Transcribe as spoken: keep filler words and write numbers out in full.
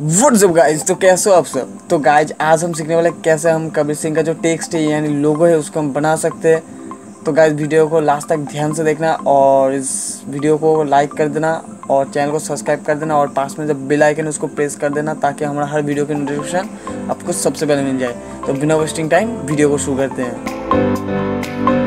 What's up guys, तो कैसे हो आप सब। तो गाइज आज हम सीखने वाले कैसे हम कबीर सिंह का जो टेक्स्ट है यानी लोगो है उसको हम बना सकते हैं। तो गाइज वीडियो को लास्ट तक ध्यान से देखना और इस वीडियो को लाइक कर देना और चैनल को सब्सक्राइब कर देना और पास में जब बेल आइकन उसको प्रेस कर देना ताकि हमारा हर वीडियो की नोटिफिकेशन आपको सबसे पहले मिल जाए। तो बिना वेस्टिंग टाइम वीडियो को शुरू करते हैं।